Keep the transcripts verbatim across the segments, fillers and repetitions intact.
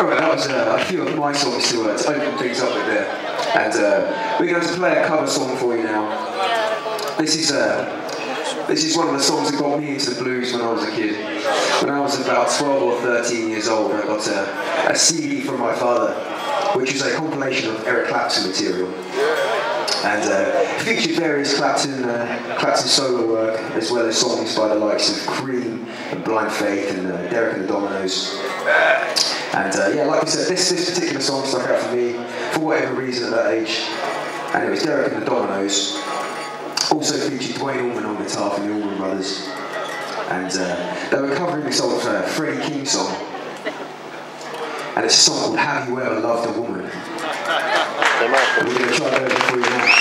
Alright, that was uh, a few of my songs to, uh, to open things up with there. And uh, we're going to play a cover song for you now. This is uh, this is one of the songs that got me into the blues when I was a kid. When I was about twelve or thirteen years old, I got a, a C D from my father, which is a compilation of Eric Clapton material. And uh, featured various Clapton, uh, Clapton solo work, as well as songs by the likes of Cream and Blind Faith and uh, Derek and the Dominoes. And uh, yeah, like I said, this, this particular song stuck out for me for whatever reason at that age. And it was Derek and the Dominoes. Also featured Dwayne Allman on guitar from the Allman Brothers. And uh, they were covering this old uh, Freddie King song. And it's a song called Have You Ever Loved a Woman? We're going to try that before you now.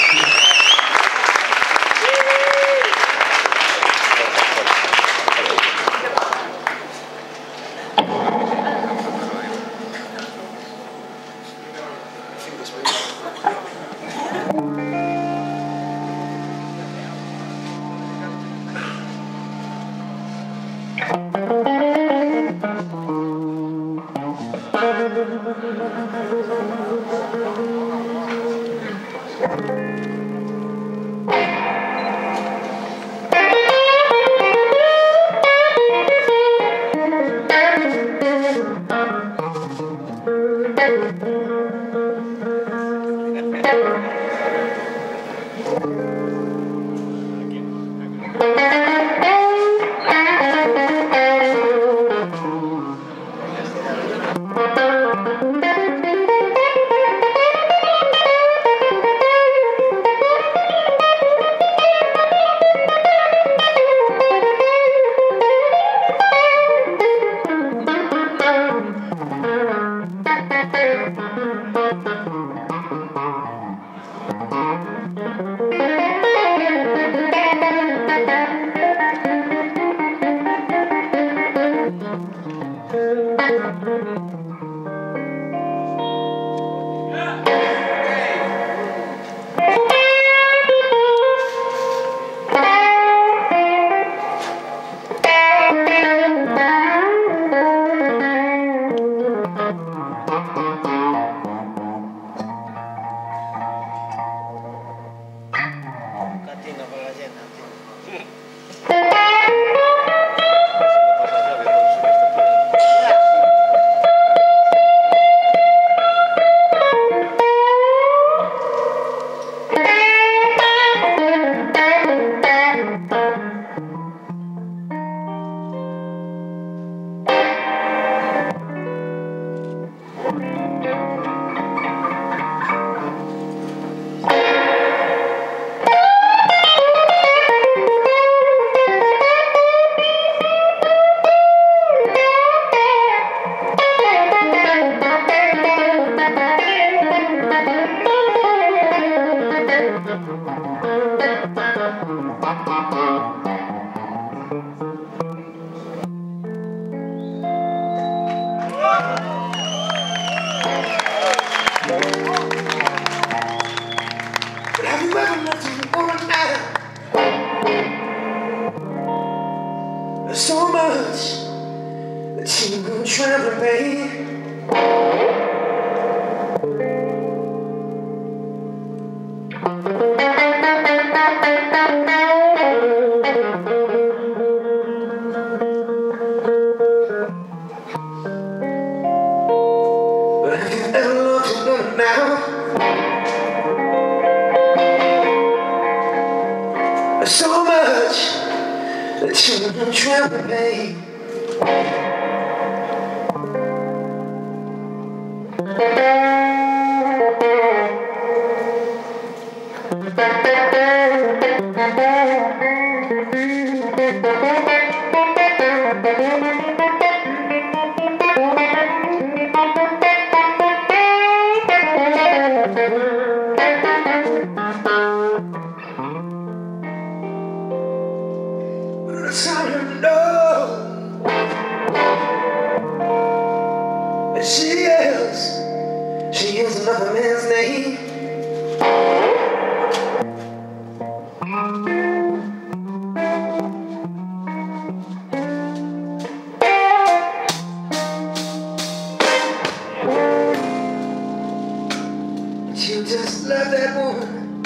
love that woman.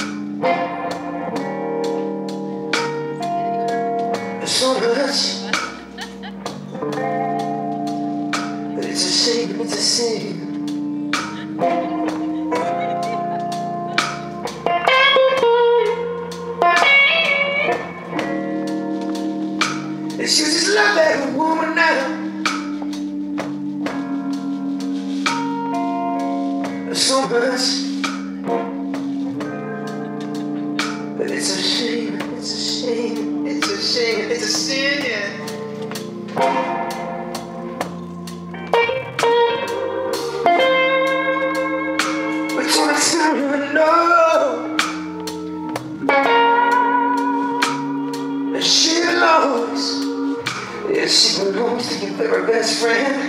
The sun hurts, but it's a shame, it's a shame. You just love that woman now so much. But it's a shame, it's a shame, it's a shame, it's a sin, yeah. She belongs to your very best friend.